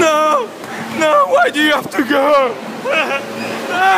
No! No! Why do you have to go?